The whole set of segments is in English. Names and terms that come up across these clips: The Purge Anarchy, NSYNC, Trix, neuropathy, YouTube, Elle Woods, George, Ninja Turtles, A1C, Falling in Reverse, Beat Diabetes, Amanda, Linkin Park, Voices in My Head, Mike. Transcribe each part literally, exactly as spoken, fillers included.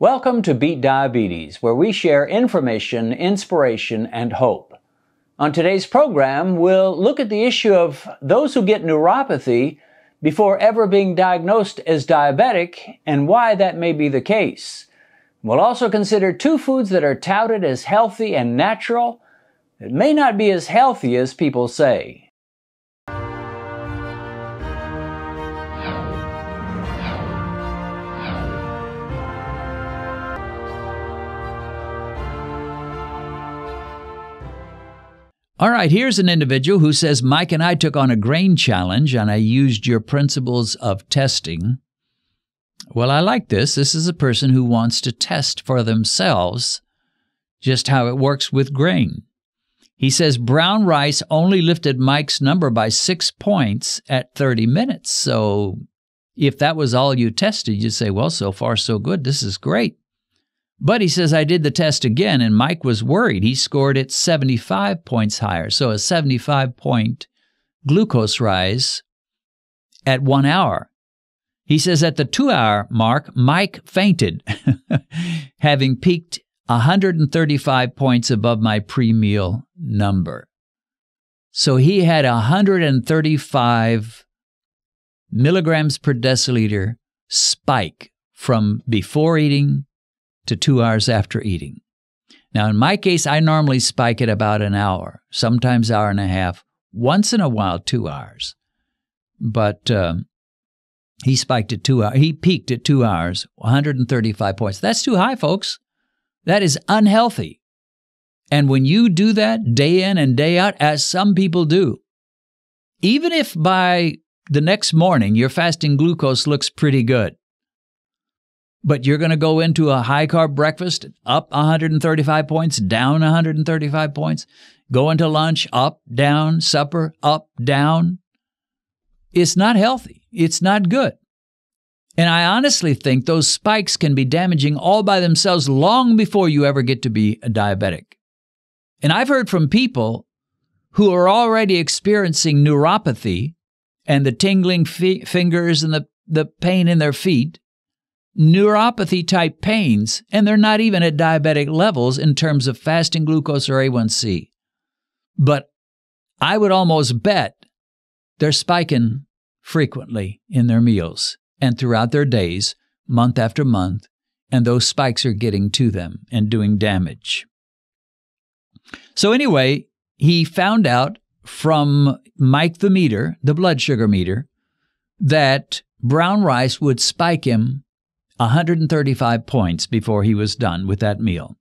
Welcome to Beat Diabetes, where we share information, inspiration, and hope. On today's program, we'll look at the issue of those who get neuropathy before ever being diagnosed as diabetic and why that may be the case. We'll also consider two foods that are touted as healthy and natural that may not be as healthy as people say. All right, here's an individual who says, Mike and I took on a grain challenge and I used your principles of testing. Well, I like this. This is a person who wants to test for themselves just how it works with grain. He says, brown rice only lifted Mike's number by six points at thirty minutes. So if that was all you tested, you'd say, well, so far so good. This is great. But he says, I did the test again, and Mike was worried. He scored it seventy-five points higher. So a seventy-five point glucose rise at one hour. He says, at the two-hour mark, Mike fainted, having peaked one hundred thirty-five points above my pre-meal number. So he had one hundred thirty-five milligrams per deciliter spike from before eating to two hours after eating. Now, in my case, I normally spike at about an hour, sometimes hour and a half, once in a while, two hours. But um, he spiked at two hours. He peaked at two hours, one hundred thirty-five points. That's too high, folks. That is unhealthy. And when you do that day in and day out, as some people do, even if by the next morning your fasting glucose looks pretty good, but you're going to go into a high-carb breakfast, up one hundred thirty-five points, down one hundred thirty-five points, go into lunch, up, down, supper, up, down. It's not healthy. It's not good. And I honestly think those spikes can be damaging all by themselves long before you ever get to be a diabetic. And I've heard from people who are already experiencing neuropathy and the tingling fi- fingers and the, the pain in their feet, neuropathy-type pains, and they're not even at diabetic levels in terms of fasting glucose or A one C. But I would almost bet they're spiking frequently in their meals and throughout their days, month after month, and those spikes are getting to them and doing damage. So anyway, he found out from Mike the meter, the blood sugar meter, that brown rice would spike him one hundred thirty-five points before he was done with that meal.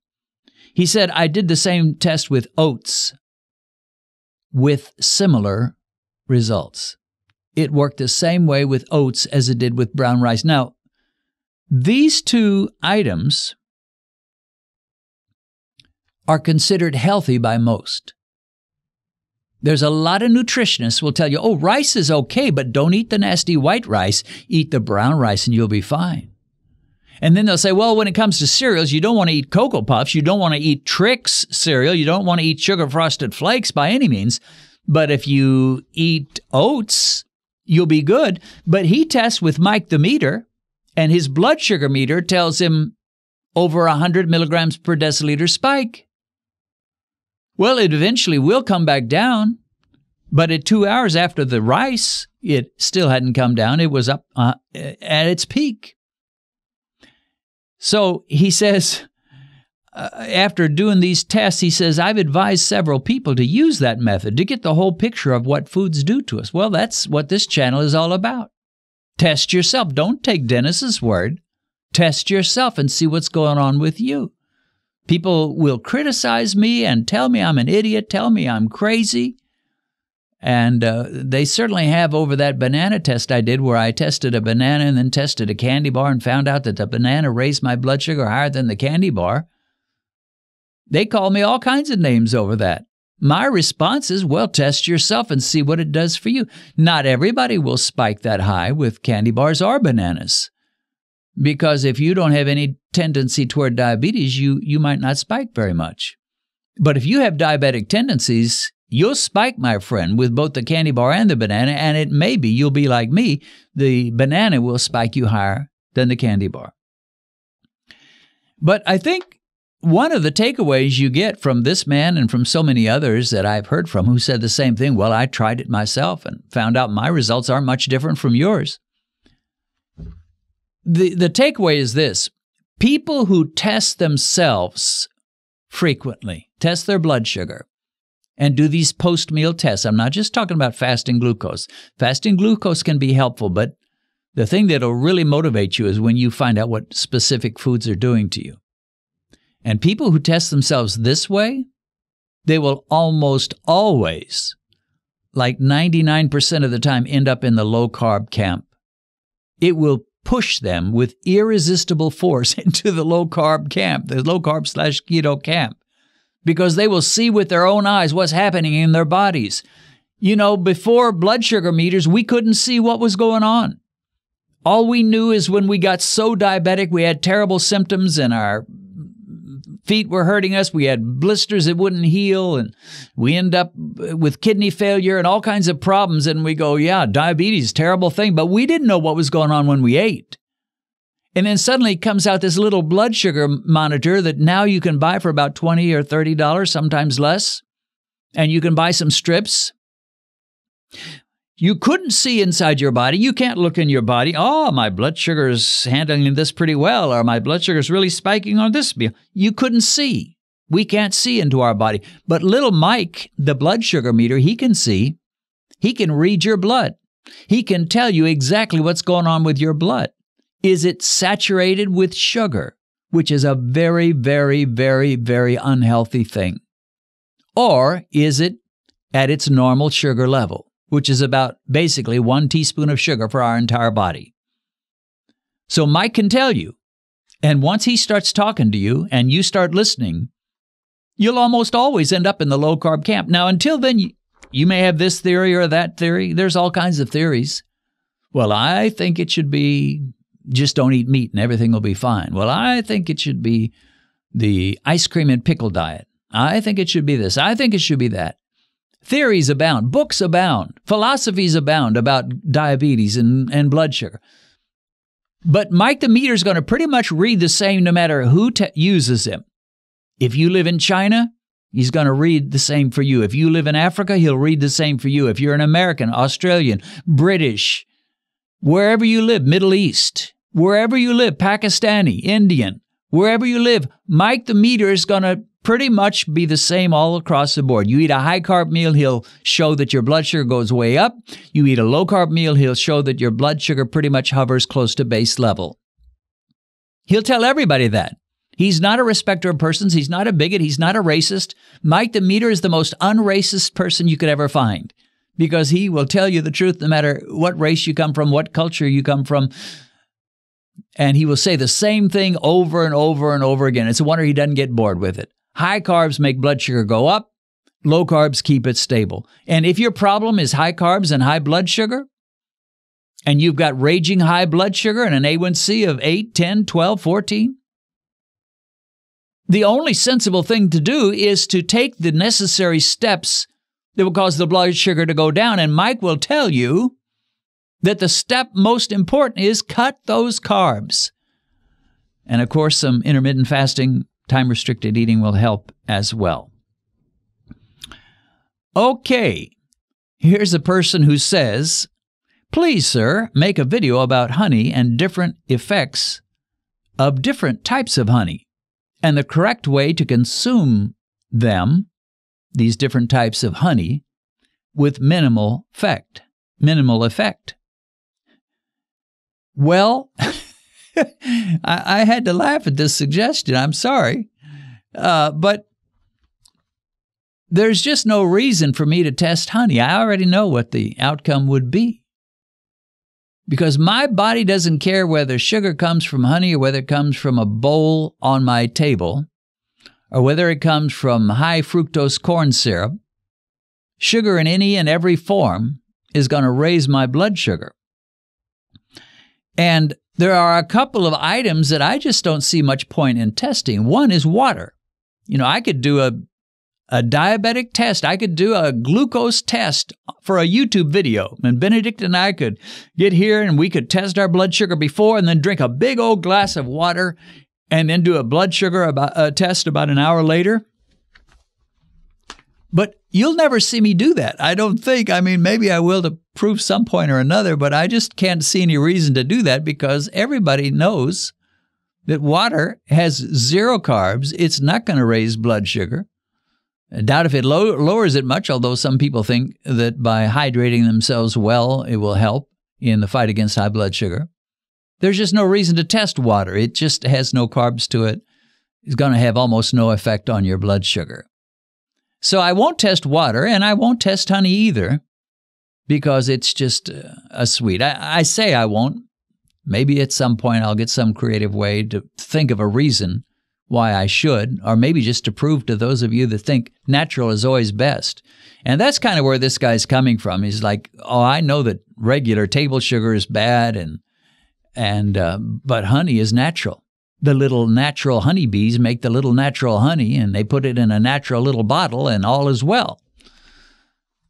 He said, I did the same test with oats with similar results. It worked the same way with oats as it did with brown rice. Now, these two items are considered healthy by most. There's a lot of nutritionists will tell you, oh, rice is okay, but don't eat the nasty white rice. Eat the brown rice and you'll be fine. And then they'll say, well, when it comes to cereals, you don't want to eat Cocoa Puffs. You don't want to eat Trix cereal. You don't want to eat Sugar Frosted Flakes by any means. But if you eat oats, you'll be good. But he tests with Mike the meter, and his blood sugar meter tells him over one hundred milligrams per deciliter spike. Well, it eventually will come back down. But at two hours after the rice, it still hadn't come down. It was up uh, at its peak. So he says, uh, after doing these tests, he says, I've advised several people to use that method to get the whole picture of what foods do to us. Well, that's what this channel is all about. Test yourself. Don't take Dennis's word. Test yourself and see what's going on with you. People will criticize me and tell me I'm an idiot, tell me I'm crazy. And uh, they certainly have over that banana test I did where I tested a banana and then tested a candy bar and found out that the banana raised my blood sugar higher than the candy bar. They call me all kinds of names over that. My response is, well, test yourself and see what it does for you. Not everybody will spike that high with candy bars or bananas, because if you don't have any tendency toward diabetes, you, you might not spike very much. But if you have diabetic tendencies, you'll spike, my friend, with both the candy bar and the banana, and it may be you'll be like me. The banana will spike you higher than the candy bar. But I think one of the takeaways you get from this man and from so many others that I've heard from who said the same thing, well, I tried it myself and found out my results aren't much different from yours. The, the takeaway is this. People who test themselves frequently, test their blood sugar, and do these post-meal tests. I'm not just talking about fasting glucose. Fasting glucose can be helpful, but the thing that'll really motivate you is when you find out what specific foods are doing to you. And people who test themselves this way, they will almost always, like ninety-nine percent of the time, end up in the low-carb camp. It will push them with irresistible force into the low-carb camp, the low-carb slash keto camp, because they will see with their own eyes what's happening in their bodies. You know, before blood sugar meters, we couldn't see what was going on. All we knew is when we got so diabetic, we had terrible symptoms and our feet were hurting us. We had blisters that wouldn't heal, and we end up with kidney failure and all kinds of problems. And we go, yeah, diabetes, terrible thing. But we didn't know what was going on when we ate. And then suddenly comes out this little blood sugar monitor that now you can buy for about twenty or thirty dollars, sometimes less. And you can buy some strips. You couldn't see inside your body. You can't look in your body. Oh, my blood sugar is handling this pretty well, or my blood sugar is really spiking on this meal. You couldn't see. We can't see into our body. But little Mike, the blood sugar meter, he can see. He can read your blood. He can tell you exactly what's going on with your blood. Is it saturated with sugar, which is a very, very, very, very unhealthy thing? Or is it at its normal sugar level, which is about basically one teaspoon of sugar for our entire body? So Mike can tell you. And once he starts talking to you and you start listening, you'll almost always end up in the low-carb camp. Now, until then, you, you may have this theory or that theory. There's all kinds of theories. Well, I think it should be just don't eat meat and everything will be fine. Well, I think it should be the ice cream and pickle diet. I think it should be this. I think it should be that. Theories abound, books abound, philosophies abound about diabetes and, and blood sugar. But Mike the Meter is going to pretty much read the same no matter who uses him. If you live in China, he's going to read the same for you. If you live in Africa, he'll read the same for you. If you're an American, Australian, British, wherever you live, Middle East, wherever you live, Pakistani, Indian, wherever you live, Mike the Meter is going to pretty much be the same all across the board. You eat a high-carb meal, he'll show that your blood sugar goes way up. You eat a low-carb meal, he'll show that your blood sugar pretty much hovers close to base level. He'll tell everybody that. He's not a respecter of persons. He's not a bigot. He's not a racist. Mike the Meter is the most unracist person you could ever find, because he will tell you the truth no matter what race you come from, what culture you come from. And he will say the same thing over and over and over again. It's a wonder he doesn't get bored with it. High carbs make blood sugar go up. Low carbs keep it stable. And if your problem is high carbs and high blood sugar, and you've got raging high blood sugar and an A one C of eight, ten, twelve, fourteen, the only sensible thing to do is to take the necessary steps that will cause the blood sugar to go down. And Mike will tell you that the step most important is cut those carbs. And of course, some intermittent fasting, time-restricted eating will help as well. Okay, here's a person who says, please, sir, make a video about honey and different effects of different types of honey and the correct way to consume them, these different types of honey, with minimal effect. Minimal effect. Well, I, I had to laugh at this suggestion. I'm sorry. Uh, but there's just no reason for me to test honey. I already know what the outcome would be, because my body doesn't care whether sugar comes from honey or whether it comes from a bowl on my table or whether it comes from high fructose corn syrup. Sugar in any and every form is going to raise my blood sugar. And there are a couple of items that I just don't see much point in testing. One is water. You know, I could do a, a diabetic test. I could do a glucose test for a YouTube video. And Benedict and I could get here and we could test our blood sugar before and then drink a big old glass of water and then do a blood sugar about, uh, test about an hour later. But you'll never see me do that, I don't think. I mean, maybe I will to prove some point or another, but I just can't see any reason to do that because everybody knows that water has zero carbs. It's not going to raise blood sugar. I doubt if it lo- lowers it much, although some people think that by hydrating themselves well, it will help in the fight against high blood sugar. There's just no reason to test water. It just has no carbs to it. It's going to have almost no effect on your blood sugar. So I won't test water, and I won't test honey either because it's just a sweet. I, I say I won't. Maybe at some point I'll get some creative way to think of a reason why I should, or maybe just to prove to those of you that think natural is always best. And that's kind of where this guy's coming from. He's like, oh, I know that regular table sugar is bad, and and uh, but honey is natural. The little natural honeybees make the little natural honey, and they put it in a natural little bottle, and all is well.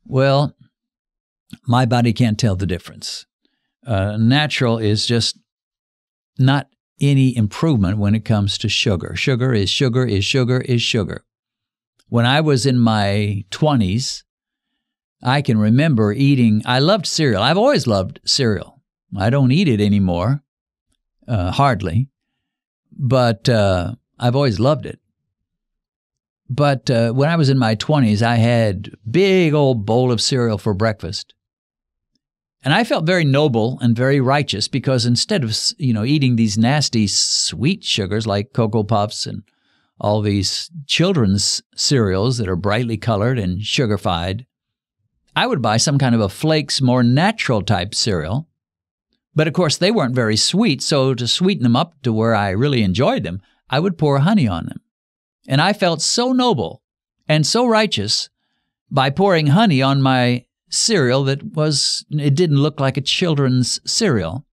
Well, my body can't tell the difference. Uh, natural is just not any improvement when it comes to sugar. Sugar is sugar is sugar is sugar. When I was in my twenties, I can remember eating, I loved cereal. I've always loved cereal. I don't eat it anymore, uh, hardly, but uh, I've always loved it. But uh, when I was in my twenties, I had a big old bowl of cereal for breakfast. And I felt very noble and very righteous because instead of, you know, eating these nasty sweet sugars like Cocoa Puffs and all these children's cereals that are brightly colored and sugar-fied, I would buy some kind of a Flakes, more natural type cereal. But of course, they weren't very sweet, so to sweeten them up to where I really enjoyed them, I would pour honey on them. And I felt so noble and so righteous by pouring honey on my cereal that was, it didn't look like a children's cereal.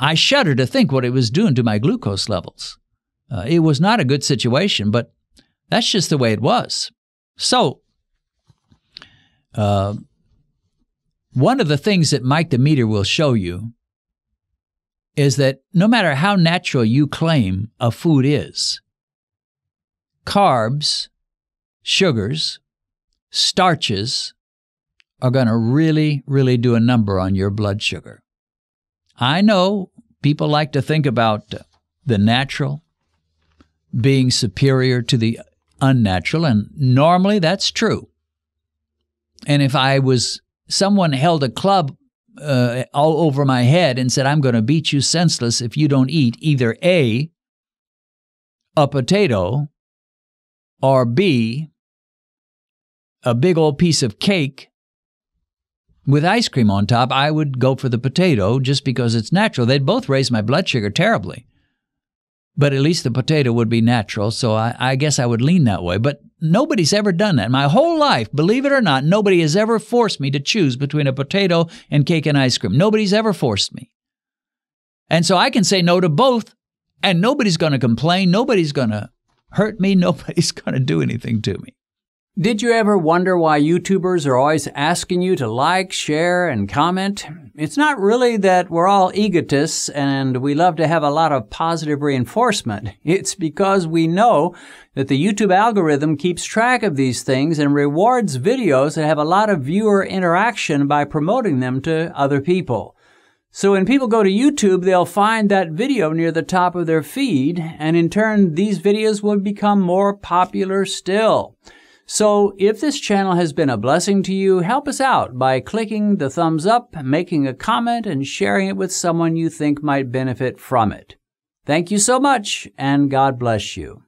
I shudder to think what it was doing to my glucose levels. Uh, it was not a good situation, but that's just the way it was. So, uh, one of the things that Mike the Meter will show you is that no matter how natural you claim a food is, carbs, sugars, starches, are going to really, really do a number on your blood sugar. I know people like to think about the natural being superior to the unnatural, and normally that's true. And if I was, someone held a club uh, all over my head and said, I'm going to beat you senseless if you don't eat either A, a potato, or B, a big old piece of cake with ice cream on top, I would go for the potato just because it's natural. They'd both raise my blood sugar terribly. But at least the potato would be natural, so I, I guess I would lean that way. But nobody's ever done that. My whole life, believe it or not, nobody has ever forced me to choose between a potato and cake and ice cream. Nobody's ever forced me. And so I can say no to both, and nobody's going to complain. Nobody's going to hurt me. Nobody's going to do anything to me. Did you ever wonder why YouTubers are always asking you to like, share, and comment? It's not really that we're all egotists and we love to have a lot of positive reinforcement. It's because we know that the YouTube algorithm keeps track of these things and rewards videos that have a lot of viewer interaction by promoting them to other people. So when people go to YouTube, they'll find that video near the top of their feed, and in turn, these videos will become more popular still. So if this channel has been a blessing to you, help us out by clicking the thumbs up, making a comment, and sharing it with someone you think might benefit from it. Thank you so much, and God bless you.